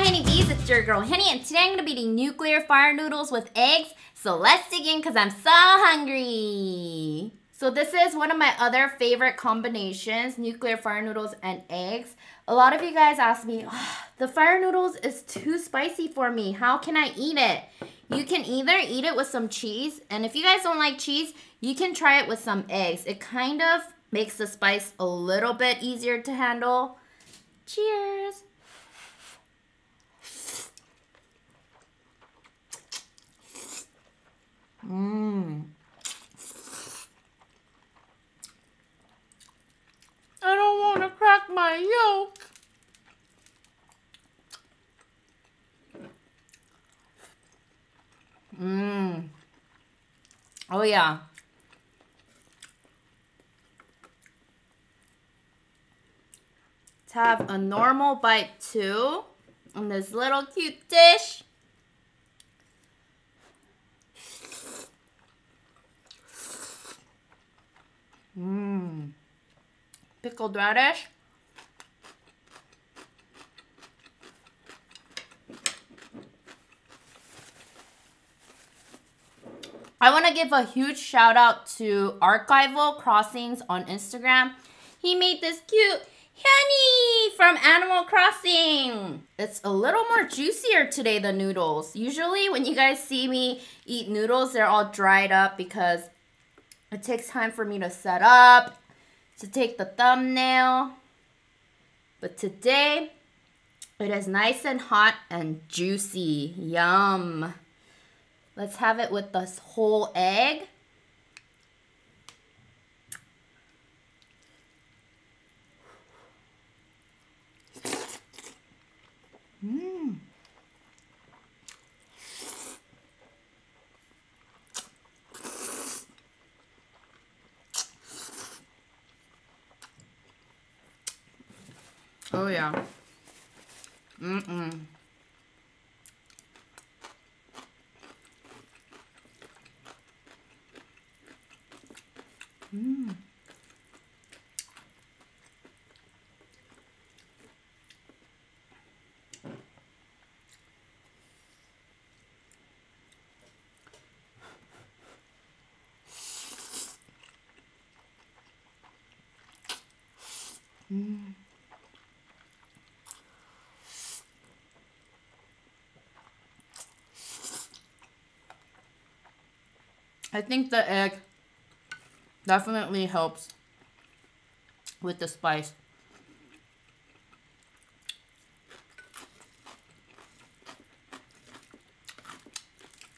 Hello Henny Bees, it's your girl Henny, and today I'm going to be eating nuclear fire noodles with eggs. So let's dig in because I'm so hungry. So this is one of my other favorite combinations, nuclear fire noodles and eggs. A lot of you guys ask me, oh, the fire noodles is too spicy for me. How can I eat it? You can either eat it with some cheese, and if you guys don't like cheese, you can try it with some eggs. It kind of makes the spice a little bit easier to handle. Cheers. I don't want to crack my yolk. Oh yeah. Let's have a normal bite too on this little cute dish. Pickled radish. I want to give a huge shout out to Archival Crossings on Instagram. He made this cute Henny from Animal Crossing. It's a little more juicier today, the noodles. Usually when you guys see me eat noodles, they're all dried up because it takes time for me to set up, to take the thumbnail. But today, it is nice and hot and juicy. Yum. Let's have it with this whole egg. Oh yeah. I think the egg definitely helps with the spice.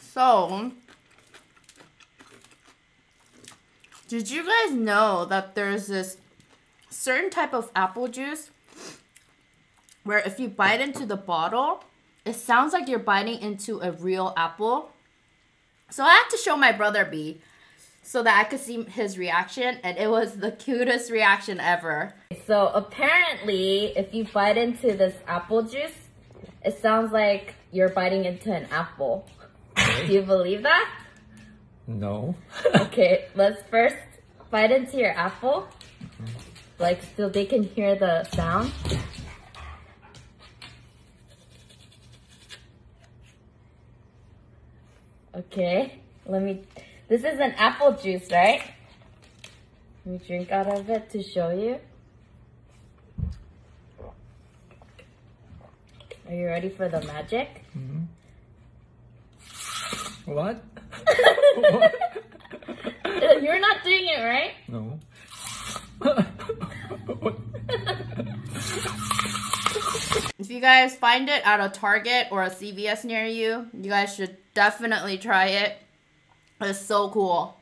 So, did you guys know that there's this certain type of apple juice where if you bite into the bottle, it sounds like you're biting into a real apple? So I had to show my brother B so that I could see his reaction, and it was the cutest reaction ever. So apparently, if you bite into this apple juice, it sounds like you're biting into an apple. Do you believe that? No. Okay, let's first bite into your apple. Like, so they can hear the sound. Okay, let me, this is an apple juice, right? Let me drink out of it to show you. Are you ready for the magic? What? What? You're not doing it, right? No. If you guys find it at a Target or a CVS near you, you guys should definitely try it. It's so cool.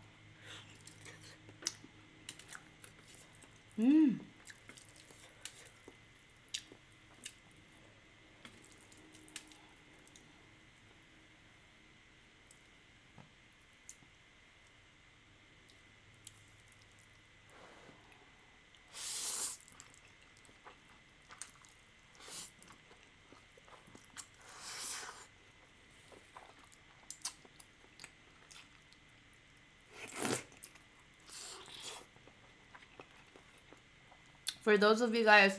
For those of you guys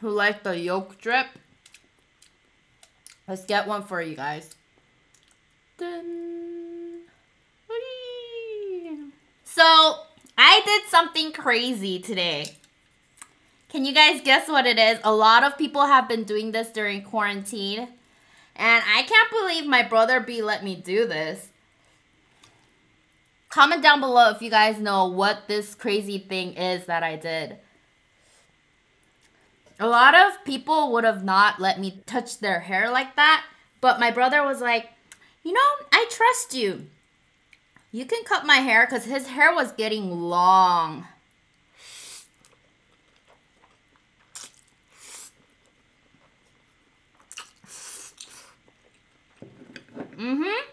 who like the yolk drip, Let's get one for you guys. Dun. So, I did something crazy today. Can you guys guess what it is? A lot of people have been doing this during quarantine. And I can't believe my brother B let me do this. Comment down below if you guys know what this crazy thing is that I did. A lot of people would have not let me touch their hair like that. But my brother was like, you know, I trust you. You can cut my hair, because his hair was getting long. Mm-hmm.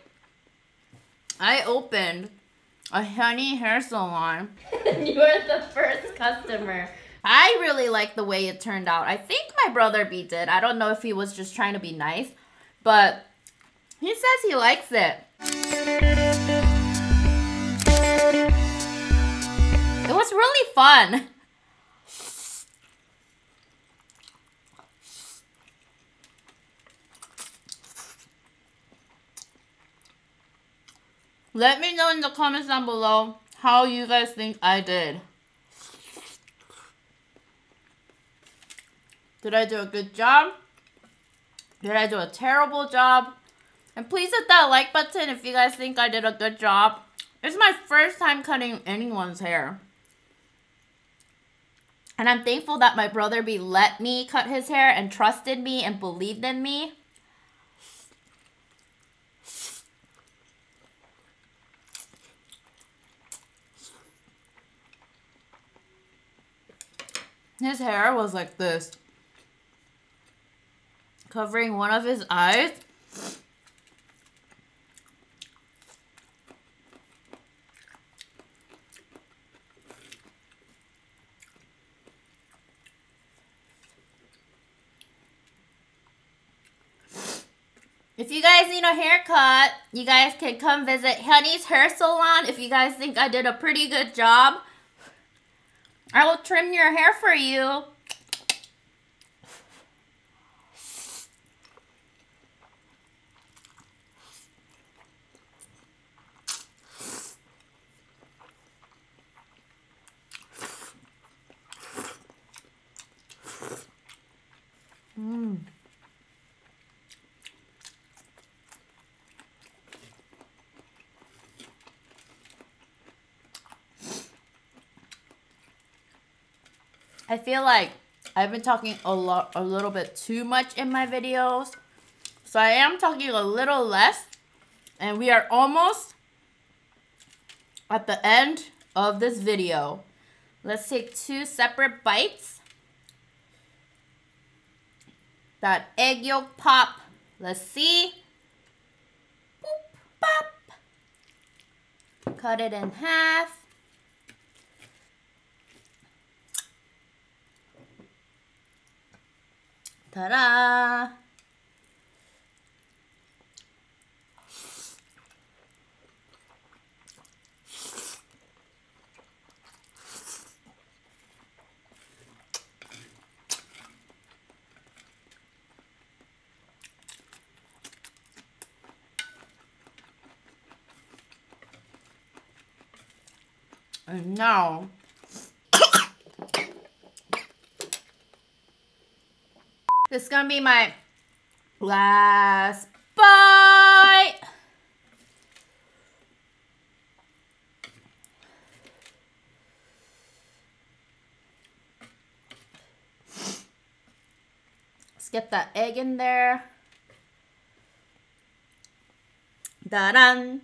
I opened a honey hair salon. You were the first customer. I really like the way it turned out. I think my brother B did. I don't know if he was just trying to be nice, but he says he likes it. It was really fun. Let me know in the comments down below how you guys think I did. Did I do a good job? Did I do a terrible job? And please hit that like button if you guys think I did a good job. It's my first time cutting anyone's hair. And I'm thankful that my brother B let me cut his hair and trusted me and believed in me. His hair was like this, covering one of his eyes. If you guys need a haircut, you guys can come visit Honey's Hair Salon if you guys think I did a pretty good job. I will trim your hair for you. I feel like I've been talking a little bit too much in my videos. So I am talking a little less. And we are almost at the end of this video. Let's take two separate bites. That egg yolk pop. Let's see. Boop, pop. Cut it in half. Ta-da! And now, this is gonna be my last bite. Let's get that egg in there. Da-dun.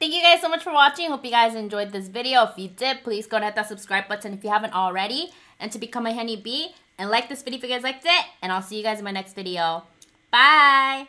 Thank you guys so much for watching. Hope you guys enjoyed this video. If you did, please go and hit that subscribe button if you haven't already. And to become a honeybee. And like this video if you guys liked it. And I'll see you guys in my next video. Bye!